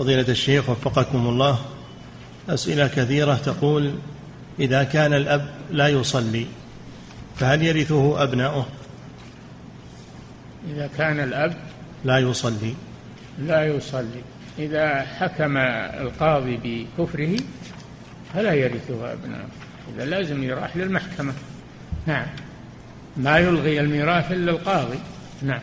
فضيلة الشيخ وفقكم الله، أسئلة كثيرة تقول: إذا كان الأب لا يصلي فهل يرثه أبناؤه؟ إذا كان الأب لا يصلي إذا حكم القاضي بكفره فلا يرثه أبناؤه، إذا لازم يروح للمحكمة. نعم، ما يلغي الميراث إلا القاضي. نعم.